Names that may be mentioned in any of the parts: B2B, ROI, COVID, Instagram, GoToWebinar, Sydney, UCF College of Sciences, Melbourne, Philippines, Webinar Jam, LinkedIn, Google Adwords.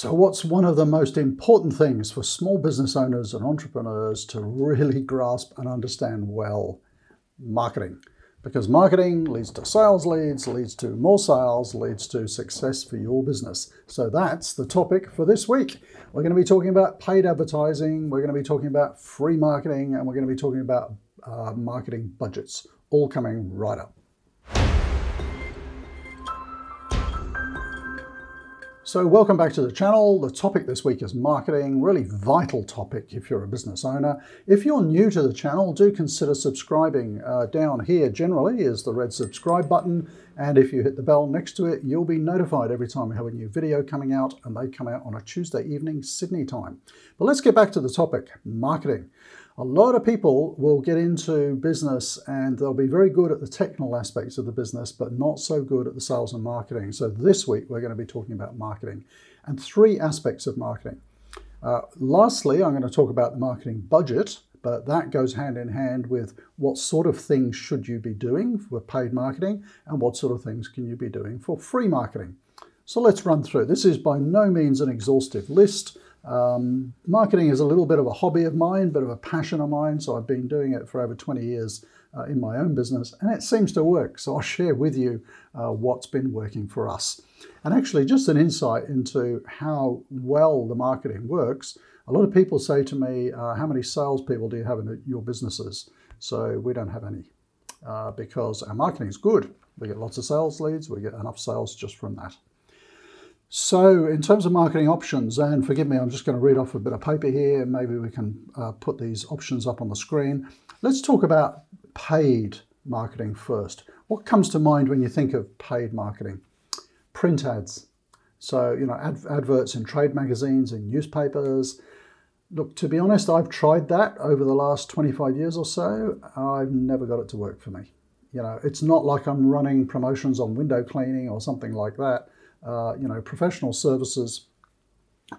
So what's one of the most important things for small business owners and entrepreneurs to really grasp and understand well? Marketing. Because marketing leads to sales leads, leads to more sales, leads to success for your business. So that's the topic for this week. We're going to be talking about paid advertising, we're going to be talking about free marketing, and we're going to be talking about marketing budgets, all coming right up. So welcome back to the channel. The topic this week is marketing, really vital topic if you're a business owner. If you're new to the channel, do consider subscribing. Down here generally is the red subscribe button, and if you hit the bell next to it, you'll be notified every time we have a new video coming out, and they come out on a Tuesday evening Sydney time. But let's get back to the topic, marketing. A lot of people will get into business and they'll be very good at the technical aspects of the business, but not so good at the sales and marketing. So this week we're going to be talking about marketing and three aspects of marketing. Lastly, I'm going to talk about the marketing budget, but that goes hand in hand with what sort of things should you be doing for paid marketing and what sort of things can you be doing for free marketing. So let's run through. This is by no means an exhaustive list. Marketing is a little bit of a hobby of mine, bit of a passion of mine, so I've been doing it for over 20 years in my own business, and it seems to work, so I'll share with you what's been working for us. And actually just an insight into how well the marketing works. A lot of people say to me, how many salespeople do you have in your businesses? So we don't have any because our marketing is good. We get lots of sales leads, we get enough sales just from that. So in terms of marketing options, and forgive me, I'm just going to read off a bit of paper here. Maybe we can put these options up on the screen. Let's talk about paid marketing first. What comes to mind when you think of paid marketing? Print ads. So, you know, adverts in trade magazines and newspapers. Look, to be honest, I've tried that over the last 25 years or so. I've never got it to work for me. You know, it's not like I'm running promotions on window cleaning or something like that. You know, professional services,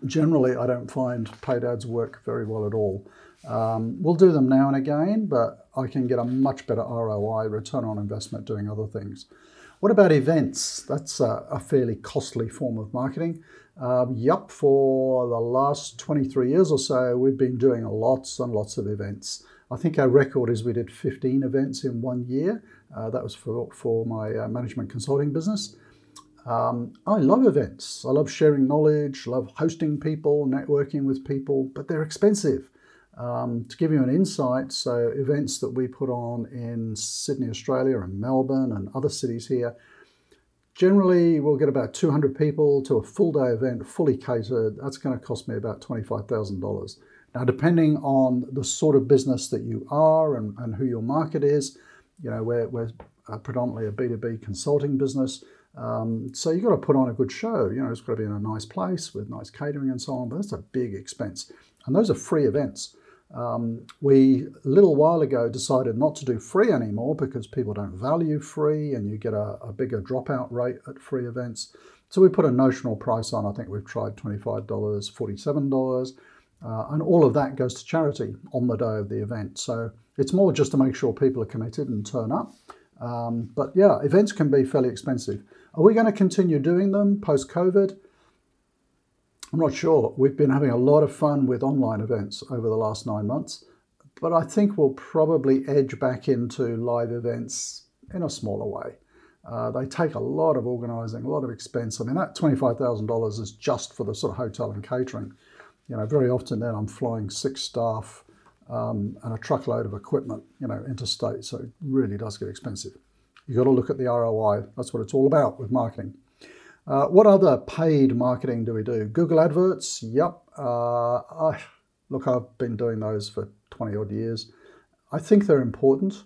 generally I don't find paid ads work very well at all. We'll do them now and again, but I can get a much better ROI, return on investment, doing other things. What about events? That's a fairly costly form of marketing. Yup, for the last 23 years or so, we've been doing lots and lots of events. I think our record is we did 15 events in one year. That was for my management consulting business. I love events. I love sharing knowledge, love hosting people, networking with people, but they're expensive. To give you an insight, so events that we put on in Sydney, Australia, and Melbourne and other cities here, generally we'll get about 200 people to a full day event, fully catered. That's going to cost me about $25,000. Now, depending on the sort of business that you are and who your market is, you know, we're predominantly a B2B consulting business. So you've got to put on a good show. You know, it's got to be in a nice place with nice catering and so on, but that's a big expense. And those are free events. We, a little while ago, decided not to do free anymore because people don't value free and you get a bigger dropout rate at free events. So we put a notional price on. I think we've tried $25, $47, and all of that goes to charity on the day of the event. So it's more just to make sure people are committed and turn up. But yeah, events can be fairly expensive. Are we going to continue doing them post-COVID? I'm not sure. We've been having a lot of fun with online events over the last 9 months, but I think we'll probably edge back into live events in a smaller way. They take a lot of organising, a lot of expense. I mean, that $25,000 is just for the sort of hotel and catering. You know, very often then I'm flying 6 staff, and a truckload of equipment, you know, interstate. So it really does get expensive. You've got to look at the ROI. That's what it's all about with marketing. What other paid marketing do we do? Google Adwords, yep. Look, I've been doing those for 20 odd years. I think they're important.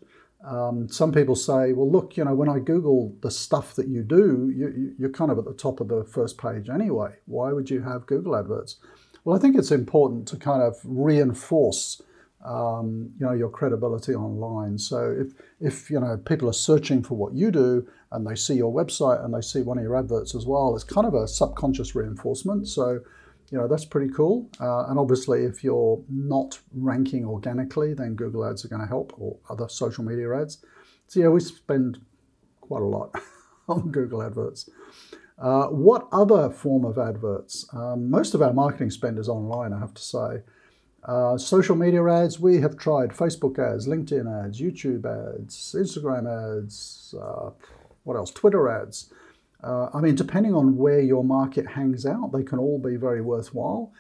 Some people say, well, look, you know, when I Google the stuff that you do, you're kind of at the top of the first page anyway. Why would you have Google Adwords? Well, I think it's important to kind of reinforce you know, your credibility online. So if you know, people are searching for what you do and they see your website and they see one of your adverts as well, it's kind of a subconscious reinforcement. So, you know, that's pretty cool. And obviously if you're not ranking organically, then Google ads are going to help, or other social media ads. So yeah, we spend quite a lot on Google adverts. What other form of adverts? Most of our marketing spend is online, I have to say. Social media ads, we have tried Facebook ads, LinkedIn ads, YouTube ads, Instagram ads, what else? Twitter ads. I mean, depending on where your market hangs out, they can all be very worthwhile.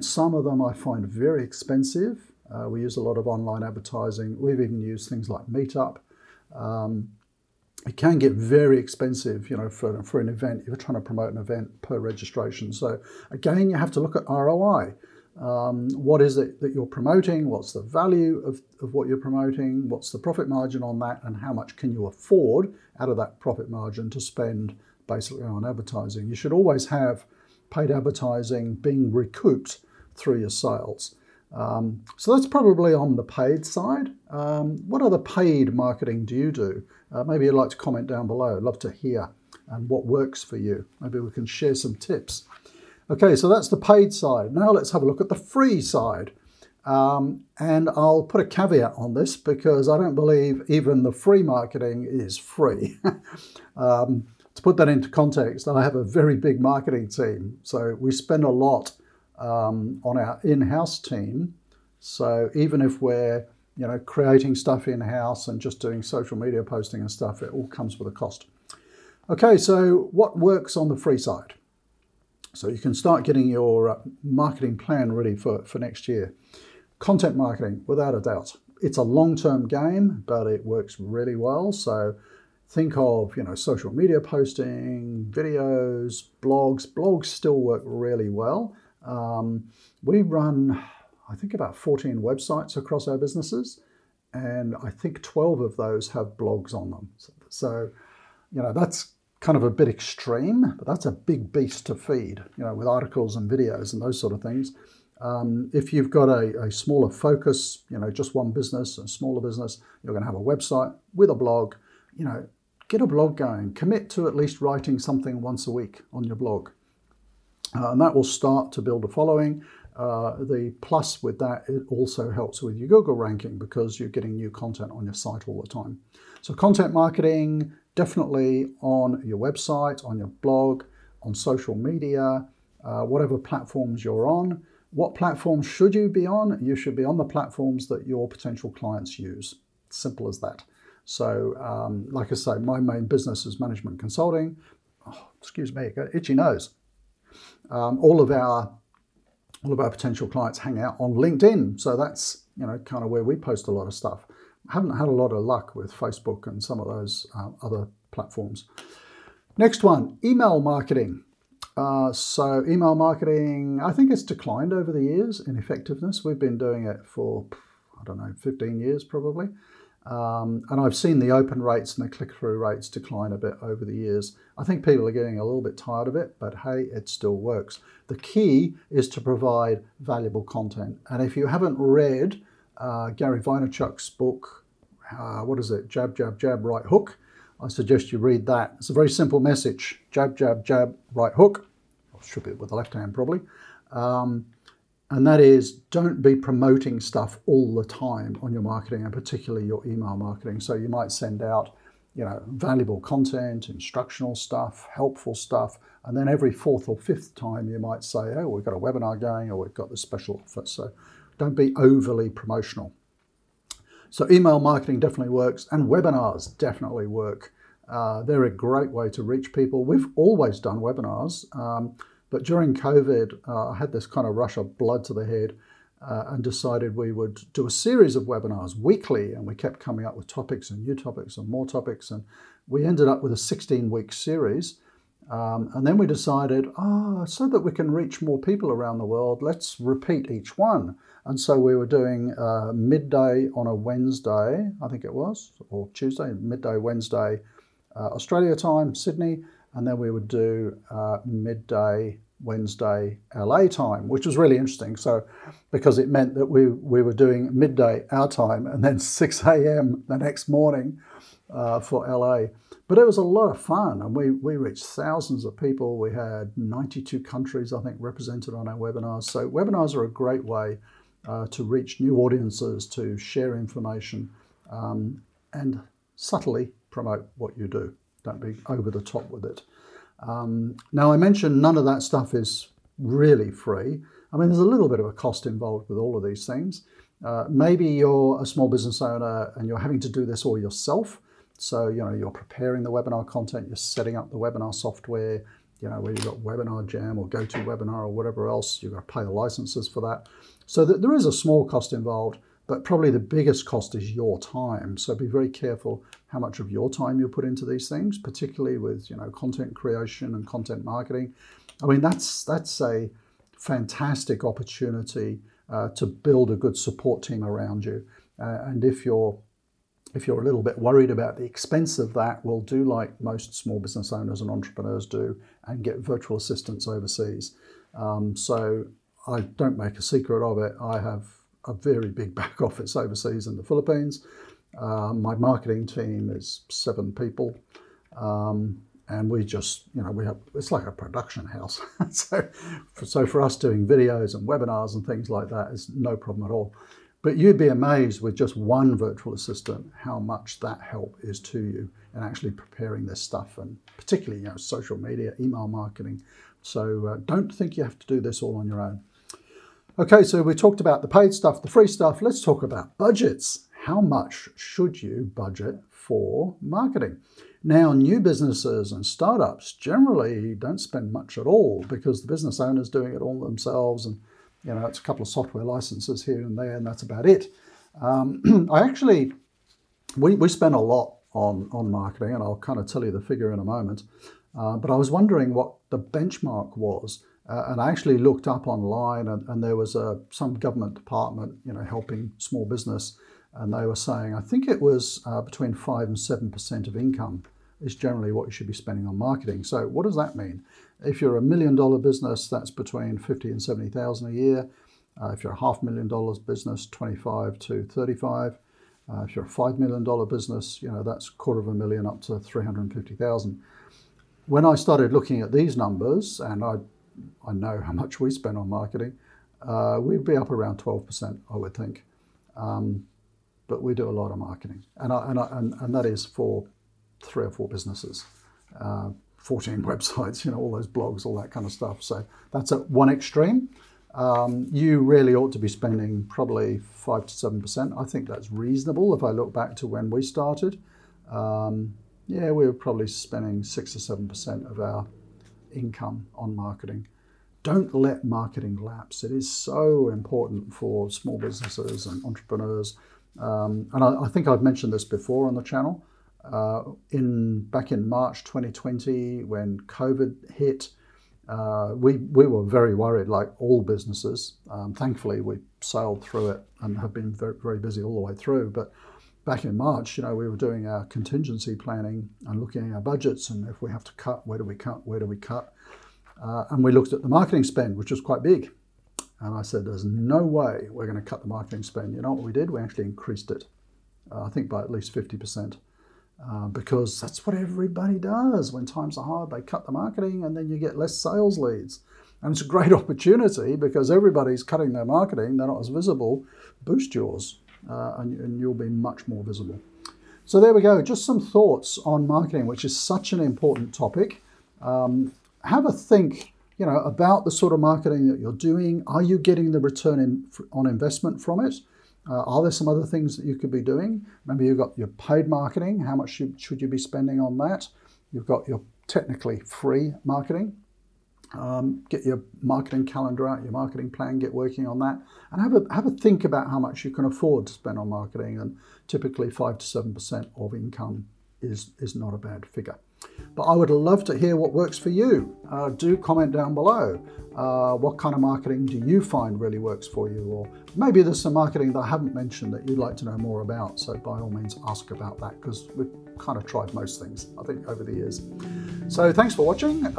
Some of them I find very expensive. We use a lot of online advertising. We've even used things like Meetup. It can get very expensive, you know, for an event, if you're trying to promote an event per registration. So again, you have to look at ROI. What is it that you're promoting? What's the value of what you're promoting? What's the profit margin on that? And how much can you afford out of that profit margin to spend basically on advertising? You should always have paid advertising being recouped through your sales. So that's probably on the paid side. What other paid marketing do you do? Maybe you'd like to comment down below. I'd love to hear and what works for you. Maybe we can share some tips. Okay, so that's the paid side. Now let's have a look at the free side. And I'll put a caveat on this because I don't believe even the free marketing is free. To put that into context, I have a very big marketing team. So we spend a lot on our in-house team. So even if we're, you know, creating stuff in-house and just doing social media posting and stuff, it all comes with a cost. Okay, so what works on the free side? So you can start getting your marketing plan ready for next year. Content marketing, without a doubt. It's a long-term game, but it works really well. So think of, you know, social media posting, videos, blogs. Blogs still work really well. We run, I think, about 14 websites across our businesses, and I think 12 of those have blogs on them. So you know, that's kind of a bit extreme, but that's a big beast to feed, you know, with articles and videos and those sort of things. If you've got a smaller focus, you know, just one business, a smaller business, you're going to have a website with a blog. You know, get a blog going. Commit to at least writing something once a week on your blog. And that will start to build a following. The plus with that, it also helps with your Google ranking because you're getting new content on your site all the time. So content marketing, definitely on your website, on your blog, on social media, whatever platforms you're on. What platforms should you be on? You should be on the platforms that your potential clients use. Simple as that. So like I say, my main business is management consulting. Oh, excuse me, got itchy nose. All of our potential clients hang out on LinkedIn. So that's, you know, kind of where we post a lot of stuff. I haven't had a lot of luck with Facebook and some of those other platforms. Next one, email marketing. So email marketing, I think it's declined over the years in effectiveness. We've been doing it for, I don't know, 15 years probably. And I've seen the open rates and the click-through rates decline a bit over the years. I think people are getting a little bit tired of it, but hey, it still works. The key is to provide valuable content. And if you haven't read Gary Vaynerchuk's book, what is it? Jab, jab, jab, right hook. I suggest you read that. It's a very simple message. Jab, jab, jab, right hook. Or should be with the left hand probably. And that is, don't be promoting stuff all the time on your marketing, and particularly your email marketing. So you might send out, you know, valuable content, instructional stuff, helpful stuff, and then every fourth or fifth time you might say, oh, we've got a webinar going, or we've got this special offer. So don't be overly promotional. So email marketing definitely works, and webinars definitely work. They're a great way to reach people. We've always done webinars. But during COVID, I had this kind of rush of blood to the head and decided we would do a series of webinars weekly, and we kept coming up with topics and new topics and more topics, and we ended up with a 16-week series. And then we decided, so that we can reach more people around the world, let's repeat each one. And so we were doing midday on a Wednesday, I think it was, or Tuesday, midday Wednesday, Australia time, Sydney. And then we would do midday Wednesday LA time, which was really interesting. So because it meant that we were doing midday our time and then 6 AM the next morning for LA. But it was a lot of fun, and we reached thousands of people. We had 92 countries, I think, represented on our webinars. So webinars are a great way to reach new audiences, to share information, and subtly promote what you do. Don't be over the top with it. Now, I mentioned none of that stuff is really free. I mean, there's a little bit of a cost involved with all of these things. Maybe you're a small business owner and you're having to do this all yourself. So, you know, you're preparing the webinar content, you're setting up the webinar software, you know, where you've got Webinar Jam or GoToWebinar or whatever else, you've got to pay the licenses for that. So there is a small cost involved, but probably the biggest cost is your time. So be very careful how much of your time you put into these things, particularly with, you know, content creation and content marketing. I mean, that's a fantastic opportunity to build a good support team around you. And if you're a little bit worried about the expense of that, we'll do like most small business owners and entrepreneurs do and get virtual assistants overseas. So I don't make a secret of it. I have a very big back office overseas in the Philippines. My marketing team is 7 people. And we just, you know, we have, it's like a production house. so for us doing videos and webinars and things like that is no problem at all. But you'd be amazed with just one virtual assistant how much that help is to you in actually preparing this stuff, and particularly, you know, social media, email marketing. So don't think you have to do this all on your own. Okay, so we talked about the paid stuff, the free stuff. Let's talk about budgets. How much should you budget for marketing? Now, new businesses and startups generally don't spend much at all because the business owner's doing it all themselves, and you know, it's a couple of software licenses here and there, and that's about it. We spend a lot on marketing, and I'll kind of tell you the figure in a moment. But I was wondering what the benchmark was, and I actually looked up online, and there was some government department, you know, helping small business, and they were saying, I think it was between 5% and 7% of income is generally what you should be spending on marketing. So what does that mean? If you're a $1 million business, that's between $50,000 and $70,000 a year. If you're a $500,000 business, $25,000 to $35,000. If you're a $5 million business, you know, that's $250,000 up to $350,000. When I started looking at these numbers, and I know how much we spend on marketing, we'd be up around 12%, I would think. But we do a lot of marketing, and that is for 3 or 4 businesses. 14 websites, you know, all those blogs, all that kind of stuff. So that's at one extreme. You really ought to be spending probably 5% to 7%. I think that's reasonable. If I look back to when we started, yeah, we were probably spending 6% or 7% of our income on marketing. Don't let marketing lapse. It is so important for small businesses and entrepreneurs. And I think I've mentioned this before on the channel. Back in March 2020, when COVID hit, we were very worried, like all businesses. Thankfully, we sailed through it and have been very, very busy all the way through. But back in March, you know, we were doing our contingency planning and looking at our budgets, and if we have to cut, where do we cut, where do we cut? And we looked at the marketing spend, which was quite big. And I said, there's no way we're going to cut the marketing spend. You know what we did? We actually increased it, I think by at least 50%. Because that's what everybody does when times are hard. They cut the marketing, and then you get less sales leads. And it's a great opportunity because everybody's cutting their marketing. They're not as visible. Boost yours, and you'll be much more visible. So there we go. Just some thoughts on marketing, which is such an important topic. Have a think, you know, about the sort of marketing that you're doing. Are you getting the return on investment from it? Are there some other things that you could be doing? Maybe you've got your paid marketing. How much should you be spending on that? You've got your technically free marketing. Get your marketing calendar out, your marketing plan, get working on that. And have a think about how much you can afford to spend on marketing. And typically 5 to 7% of income is not a bad figure. But I would love to hear what works for you. Do comment down below. What kind of marketing do you find really works for you? Or maybe there's some marketing that I haven't mentioned that you'd like to know more about. So by all means, ask about that, because we've kind of tried most things, I think, over the years. So thanks for watching.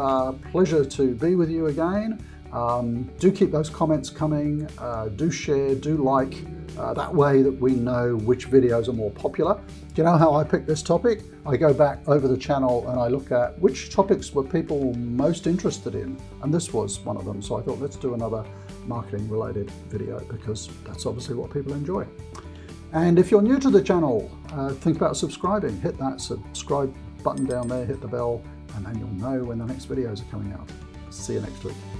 Pleasure to be with you again. Do keep those comments coming. Do share, do like. That way that we know which videos are more popular. Do you know how I pick this topic? I go back over the channel and I look at which topics were people most interested in. And this was one of them. So I thought, let's do another marketing related video because that's obviously what people enjoy. And if you're new to the channel, think about subscribing. Hit that subscribe button down there, hit the bell, and then you'll know when the next videos are coming out. See you next week.